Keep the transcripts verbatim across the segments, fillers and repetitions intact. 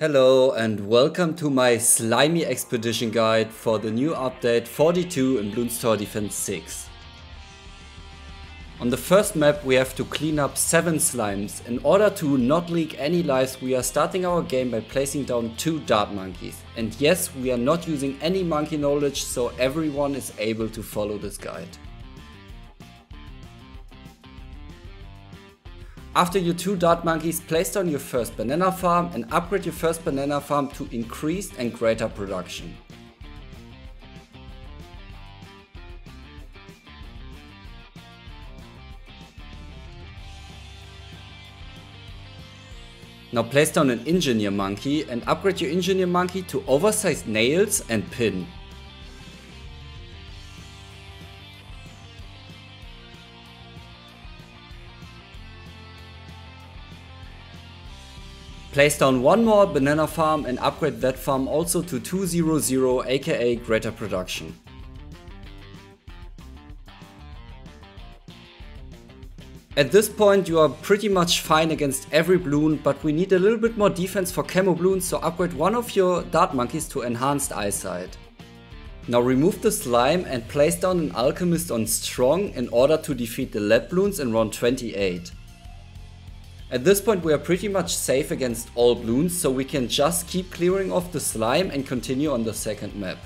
Hello and welcome to my slimy expedition guide for the new update forty-two in Bloons Tower Defense six. On the first map we have to clean up seven slimes. In order to not leak any lives, we are starting our game by placing down two dart monkeys. And yes, we are not using any monkey knowledge, so everyone is able to follow this guide. After your two dart monkeys, place down your first banana farm and upgrade your first banana farm to increased and greater production. Now place down an engineer monkey and upgrade your engineer monkey to oversized nails and pin. Place down one more banana farm and upgrade that farm also to two hundred aka greater production. At this point you are pretty much fine against every bloon, but we need a little bit more defense for camo bloons, so upgrade one of your dart monkeys to enhanced eyesight. Now remove the slime and place down an alchemist on strong in order to defeat the lead bloons in round twenty-eight. At this point we are pretty much safe against all bloons, so we can just keep clearing off the slime and continue on the second map.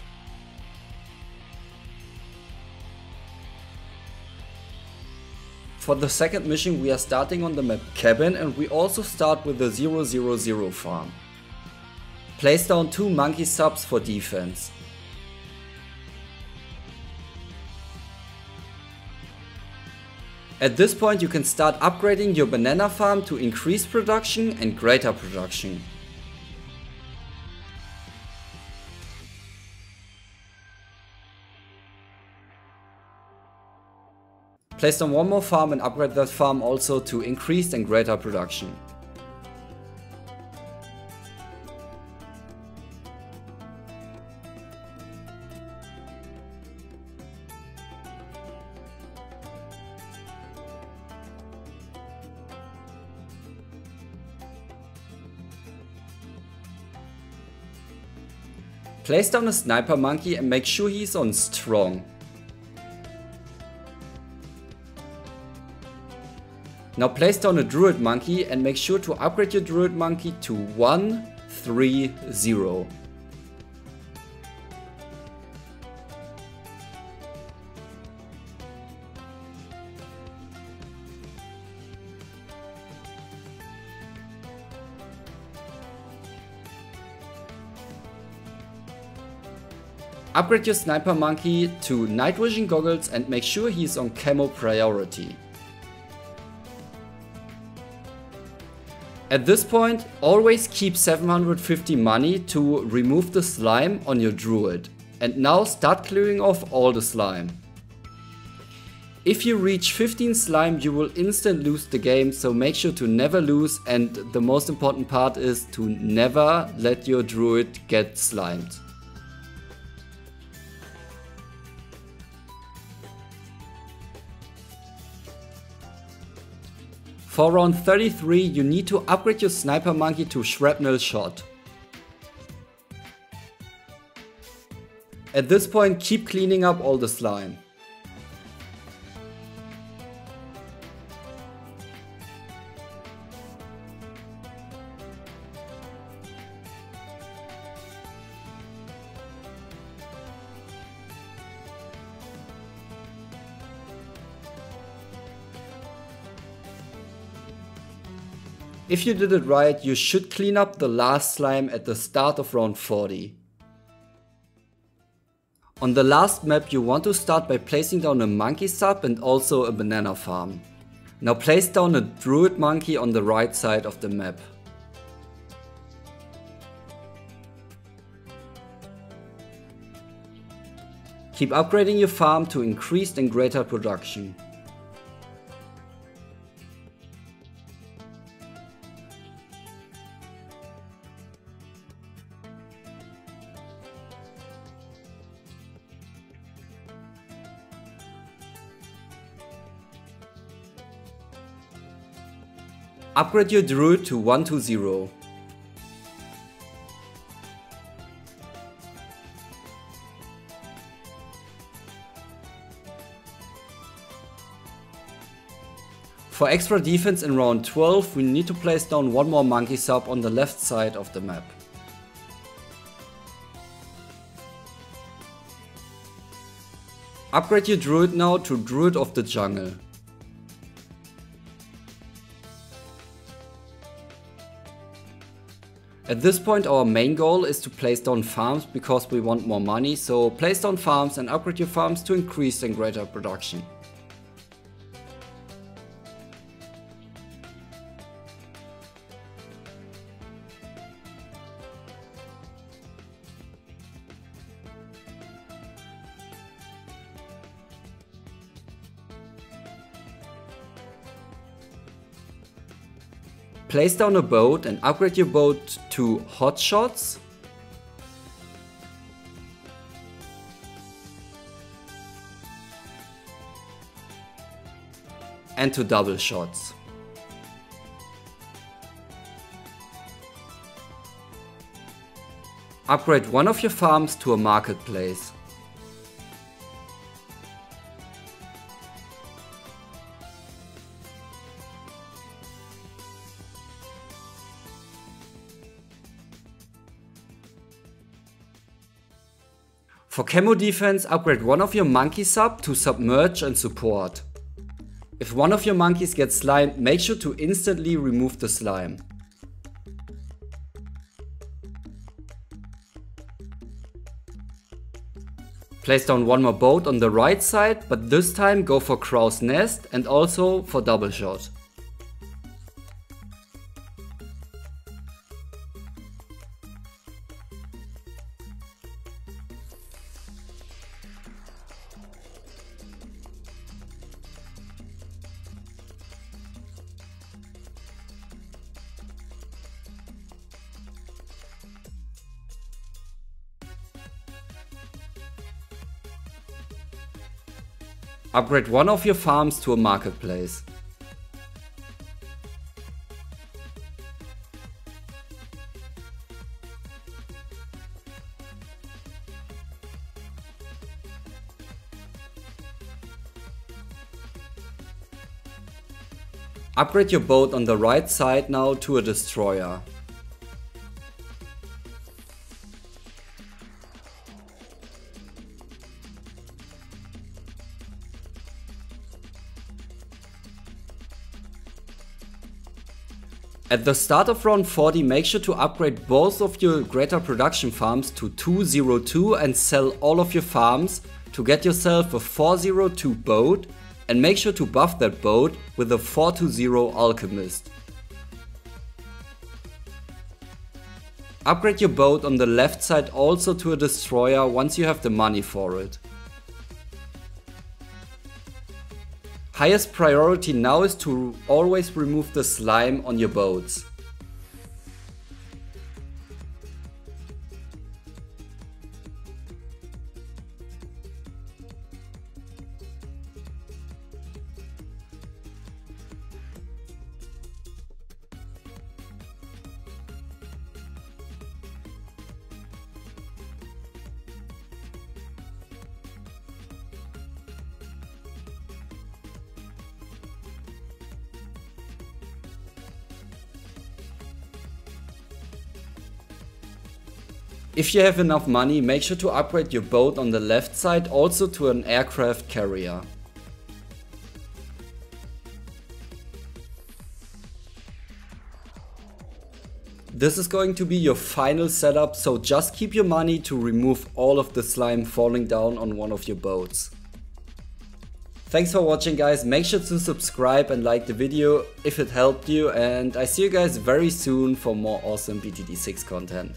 For the second mission we are starting on the map Cabin, and we also start with the zero zero zero farm. Place down two monkey subs for defense. At this point you can start upgrading your banana farm to increase production and greater production. Place down one more farm and upgrade that farm also to increased and greater production. Place down a sniper monkey and make sure he's on strong. Now place down a druid monkey and make sure to upgrade your druid monkey to one three zero. Upgrade your sniper monkey to night vision goggles and make sure he is on camo priority. At this point, always keep seven hundred fifty money to remove the slime on your druid. And now start clearing off all the slime. If you reach fifteen slime, you will instantly lose the game, so make sure to never lose, and the most important part is to never let your druid get slimed. For round thirty-three, you need to upgrade your sniper monkey to shrapnel shot. At this point, keep cleaning up all the slime. If you did it right, you should clean up the last slime at the start of round forty. On the last map you want to start by placing down a monkey sub and also a banana farm. Now place down a druid monkey on the right side of the map. Keep upgrading your farm to increased and greater production. Upgrade your druid to one two zero. For extra defense in round twelve, we need to place down one more monkey sub on the left side of the map. Upgrade your druid now to Druid of the Jungle. At this point our main goal is to place down farms because we want more money, so place down farms and upgrade your farms to increase and greater production. Place down a boat and upgrade your boat to Hot Shots. And to Double Shots. Upgrade one of your farms to a marketplace. For camo defense, upgrade one of your monkey sub to Submerge and Support. If one of your monkeys gets slimed, make sure to instantly remove the slime. Place down one more boat on the right side, but this time go for Crow's Nest and also for Double Shot. Upgrade one of your farms to a marketplace. Upgrade your boat on the right side now to a destroyer. At the start of round forty, make sure to upgrade both of your greater production farms to two zero two and sell all of your farms to get yourself a four zero two boat, and make sure to buff that boat with a four two zero alchemist. Upgrade your boat on the left side also to a destroyer once you have the money for it. Highest priority now is to always remove the slime on your boats. If you have enough money, make sure to upgrade your boat on the left side also to an aircraft carrier. This is going to be your final setup, so just keep your money to remove all of the slime falling down on one of your boats. Thanks for watching, guys. Make sure to subscribe and like the video if it helped you, and I see you guys very soon for more awesome B T D six content.